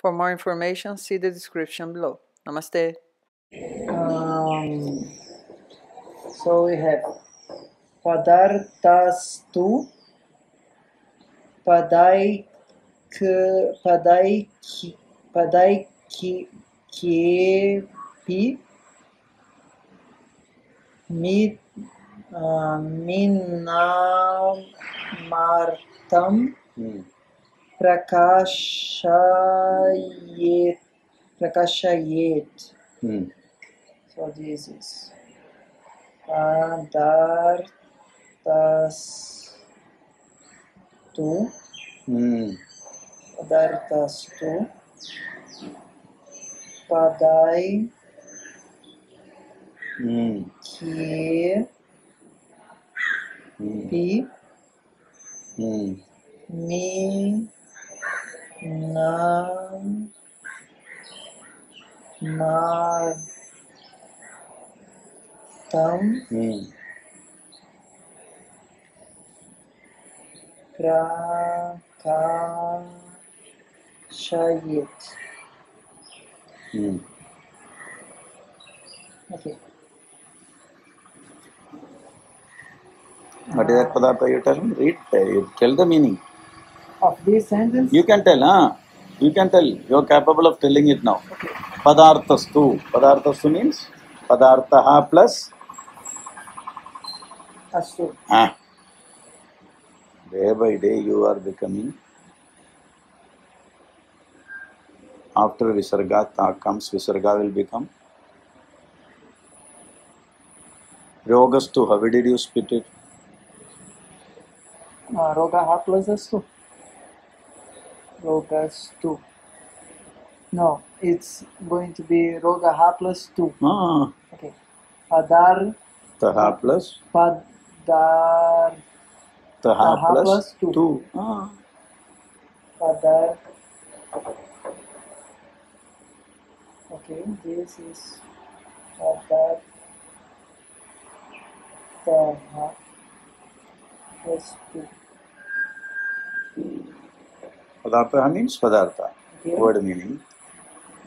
For more information, see the description below. Namaste. So we have padartastu, padaikyepi, minamartam, prakashayet. So this is padartastu. Padartastu. Padai. Ki. Pi. Mi. Na. Ma. Tam. Prakashayet. Okay. What is that padārtha you tell me? Read, you tell the meaning. Of these sentences? You can tell, huh? You can tell. You are capable of telling it now. Okay. Padārtastu. Padārtastu means padārtaha plus astu. Ah. Day by day you are becoming. After Visarga comes, Visarga will become. Rogastu, how did you split it? Rogaha plus astu. Rogastu. No, it's going to be Rogaha plus 2. Ah. Okay. Padartaha plus? Padar. Taha plus 2. Ah. Padar. Okay, this is padar. Taha plus 2. Padartha means padartha. Okay. Word meaning.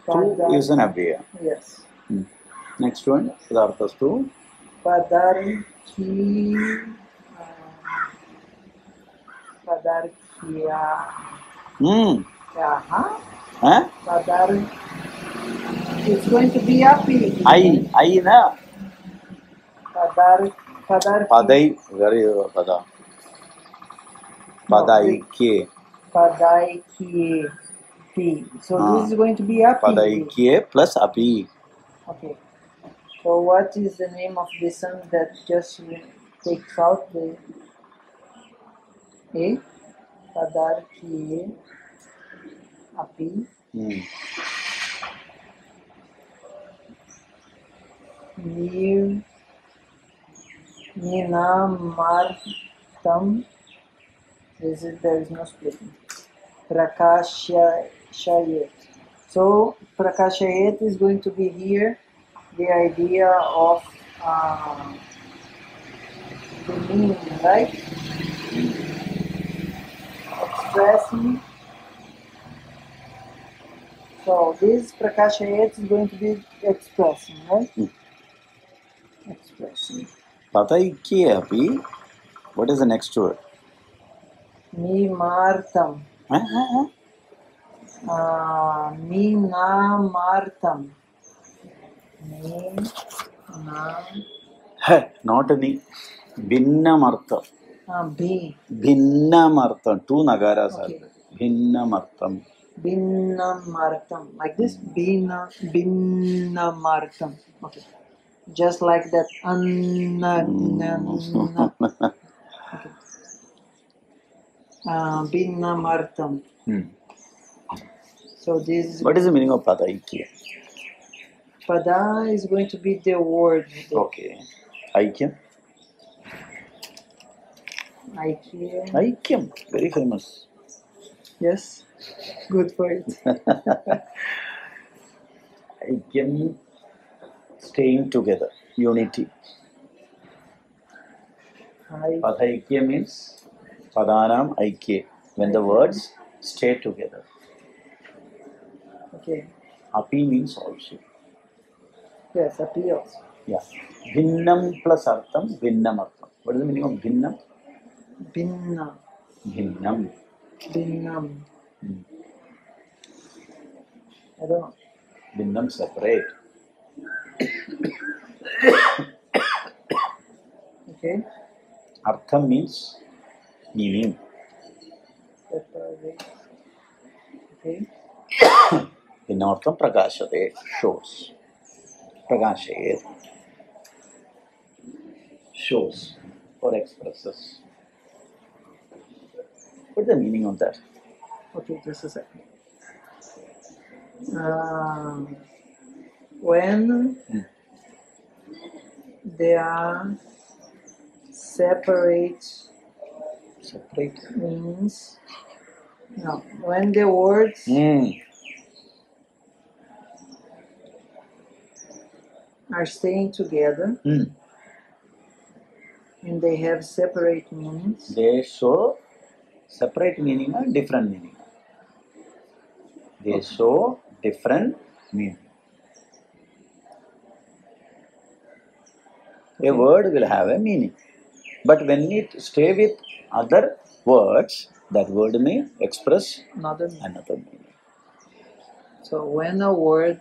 Padar. 2 is an abhya. Yes. Next one. Padarthas 2. Padarthi. Padarkya. Yaha. Huh? Padar. It's going to be api. I na. Padar. Padar. Padai. Very pada. Padai ke. Padai ke. P. So this is going to be api. Padai ke plus api. Okay. So what is the name of this song that just takes out the A? Padar ki api. Ni Ninamartam. This is, there is no splitting. Prakashayet. So Prakashayet is going to be here the idea of the meaning, right? Expressing. So this Prakashayet is going to be expressing, right? Expressing. Pataikiyapi. What is the next word? Mimartam. Minamartam. Not any. Binnamartam. B. Binnamartam. 2 nagaras are there. Binnamartam. Binnamartam. Like this? Binnamartam. Okay. Just like that. Okay. Binnamartam. So this is. What is the meaning of Padaikia? Pada is going to be the word. Okay. Aikyam. Aikyam. Aikyam. Very famous. Yes. Good for it. Aikyam. Staying together, unity. Padaikia means padanam aikye, when the words stay together. Okay. Api means also. Yes, api also. Yes. Yeah. Bhinnam plus artham, bhinnam artham. What is the meaning of bhinnam? Bhinnam. Bhinnam. Bhinnam. Hmm. I don't know. Bhinnam separate. Okay. Artham means meaning. Okay. In artham prakashate, shows. Prakashate, shows or expresses. What is the meaning of that? Okay, just a second. When they are separate means no. When the words are staying together and they have separate meanings. They show separate meaning or different meaning. They show different meaning. A word will have a meaning, but when it stay with other words, that word may express another meaning. So when a word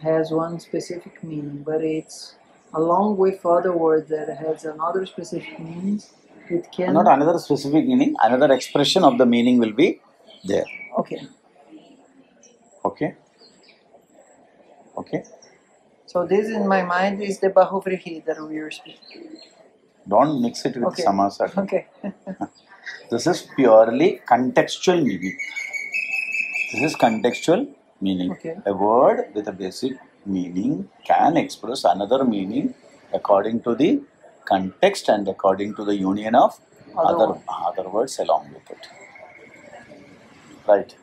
has one specific meaning, but it's along with other words that has another specific meaning, it can... Not another specific meaning, another expression of the meaning will be there. Okay. Okay. Okay. So this in my mind is the Bahuvrihi that we are speaking. Don't mix it with samasa. Okay. This is purely contextual meaning. This is contextual meaning. Okay. A word with a basic meaning can express another meaning according to the context and according to the union of other words along with it. Right.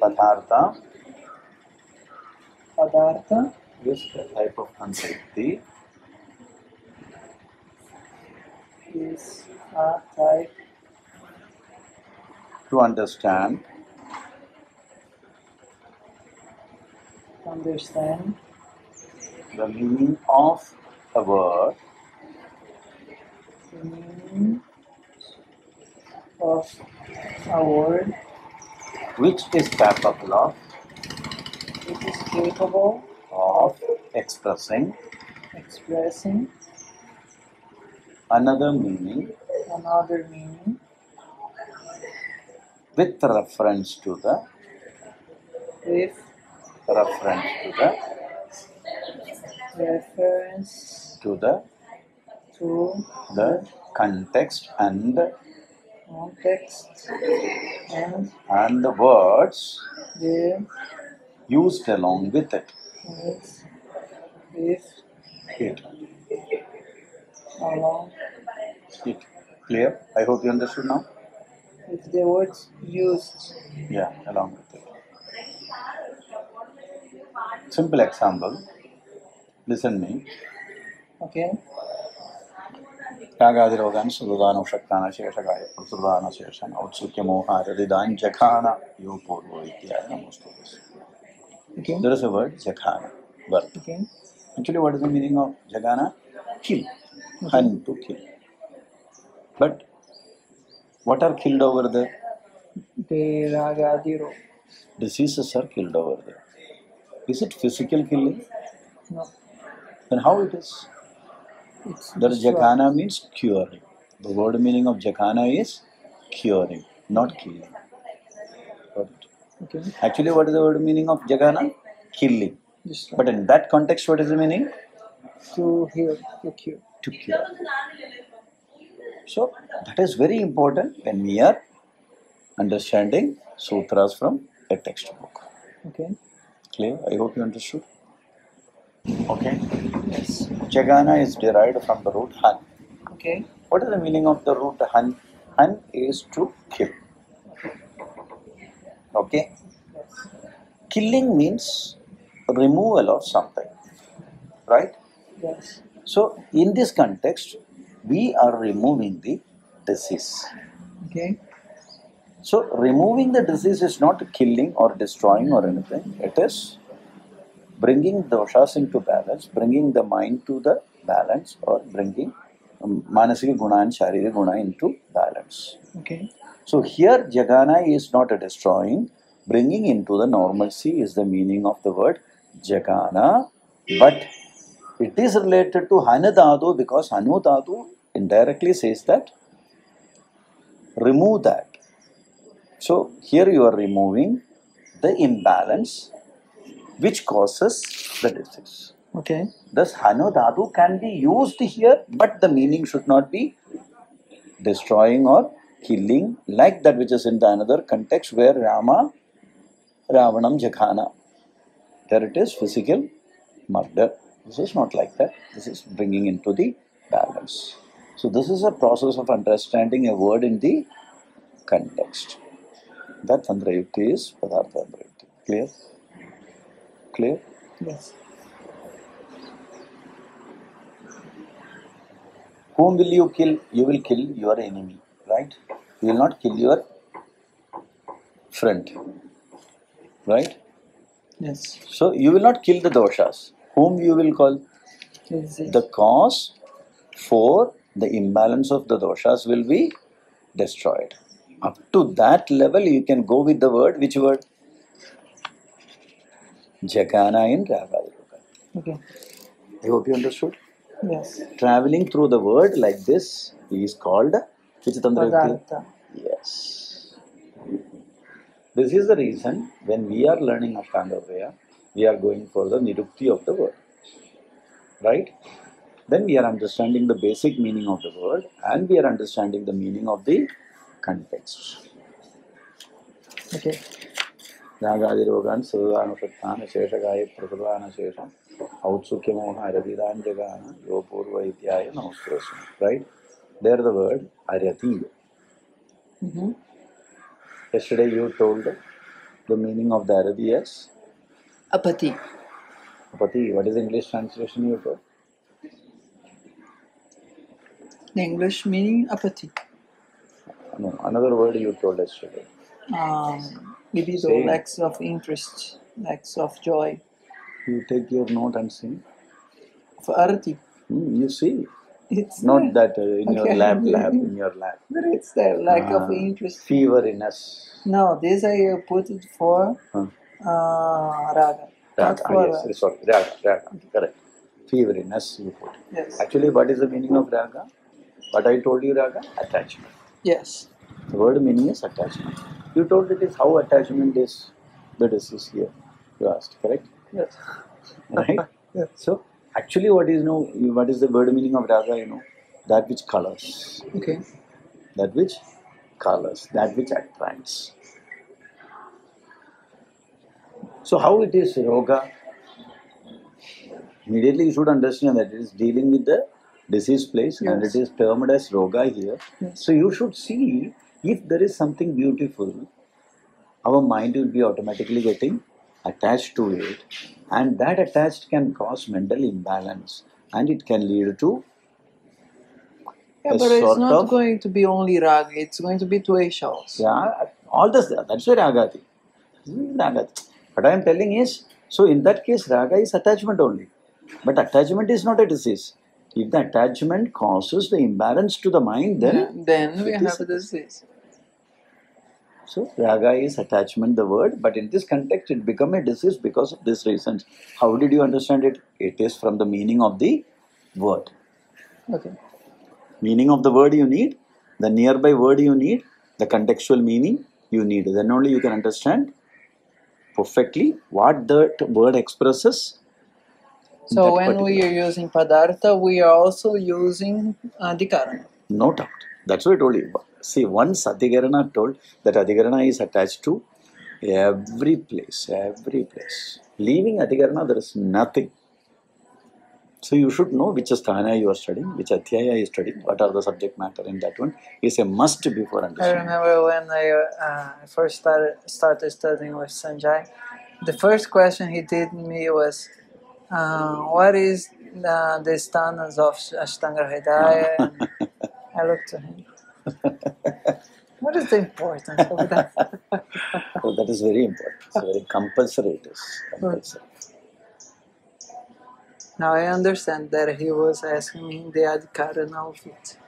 Padārtha. Padārtha. This type of tantrayukti is a type to understand the meaning of a word, the meaning of a word which is capable of expressing another meaning with reference to the context and the words used along with it. Clear? I hope you understood now. With the words used. Yeah, along with it. Simple example. Listen me. Okay. Rāgadirogana, Sududana, Shaktana, Sheshagaya, Prasudana, Sheshan, Outsukya, Mohara, Ridan, Jaghana, Yopurvo, Ityaya, most of this. Okay. There is a word, jaghana, birth. Okay. Actually, what is the meaning of jaghana? Kill. Okay. And to kill. But what are killed over there? The ragadiro. Diseases are killed over there. Is it physical killing? No. Then how it is? There jaghana means curing. The word meaning of jaghana is curing, not killing. Okay. Actually, what is the word meaning of jaghana? Killing. Yes, but in that context, what is the meaning? To heal, to cure. To cure. So, that is very important when we are understanding sutras from a textbook. Okay. Clear? I hope you understood. Okay. Yes. Jaghana is derived from the root han. Okay. What is the meaning of the root han? Han is to kill. Okay. Yes. Killing means removal of something, right? Yes. So, in this context, we are removing the disease. Okay. So removing the disease is not killing or destroying or anything. It is bringing doshas into balance, bringing the mind to the balance, or bringing manasika guna and sharira guna into balance. Okay. So here jaghana is not a destroying. Bringing into the normalcy is the meaning of the word jaghana. But it is related to hanadadu, because hanudadu indirectly says that remove that. So here you are removing the imbalance which causes the disease. Okay. Thus hanudadu can be used here, but the meaning should not be destroying or killing, like that which is in the another context where Rama, Ravanam jaghana. There it is physical murder. This is not like that. This is bringing into the balance. So this is a process of understanding a word in the context. That tantrayukti is padārtha tantrayukti. Clear? Clear? Yes. Whom will you kill? You will kill your enemy, right? You will not kill your friend, right? Yes. So you will not kill the doshas. Whom you will call? The cause for the imbalance of the doshas will be destroyed. Up to that level you can go with the word. Which word? Jaghana in rāgadirogana. Okay. I hope you understood. Yes. Traveling through the word like this is called padārtha. Yes. This is the reason when we are learning Ashtanga Hridaya, we are going for the nirukti of the word. Right? Then we are understanding the basic meaning of the word, and we are understanding the meaning of the context. Okay. Rāgadirogana, Sadhāna Shakthāna, Sheshagāya, Pratadāna Shesham, Autsukyamoha, Aradidāna Jagāna, Yopurva Ityāya, Naustrasana. Right? There the word arati. Yesterday you told the meaning of the arati as? Apathy. Apathy. What is the English translation you told? The English meaning apathy. No, another word you told yesterday. Maybe the lacks of interest, lacks of joy. You take your note and sing. For arati. You see. It's not there. That in your lap, in your lap. But it's there, lack of interest. Feveriness. No, this I put it for raga. Raga, yes, sorry, raga, correct. Feveriness you put. Yes. Actually, what is the meaning of raga? What I told you, raga? Attachment. Yes. The word meaning is attachment. You told it is how attachment is the disease here. You asked, correct? Yes. Right? Yes. So, actually what is the word meaning of raga, you know? That which colors. Okay. That which colors, that which attracts. So how it is roga? Immediately you should understand that it is dealing with the disease place, yes, and it is termed as roga here. Yes. So you should see, if there is something beautiful, our mind will be automatically getting attached to it, and that attached can cause mental imbalance, and it can lead to but it's not going to be only raga, it's going to be tuesha also. Yeah, all this, that's why ragati. What I am telling is, so in that case raga is attachment only, but attachment is not a disease. If the attachment causes the imbalance to the mind, then we have a disease. So raga is attachment, the word, but in this context it become a disease because of this reason. How did you understand it? It is from the meaning of the word. Okay. Meaning of the word you need, the nearby word you need, the contextual meaning you need. Then only you can understand perfectly what the word expresses. So when we are using padartha, we are also using adhikarana. No doubt. That's what I told you. See, once adhikarana told, that adhikarana is attached to every place, every place. Leaving adhikarana, there is nothing. So you should know which asthana you are studying, which adhyaya you are studying, what are the subject matter in that one. It's a must before understanding. I remember when I first started studying with Sanjay, the first question he did me was, what is the sthanas of Ashtanga Hridaya? I looked to him. What is the importance of that? Oh, that is very important. It's very compulsory. It is compulsory. Now I understand that he was asking in the adhikarana of it.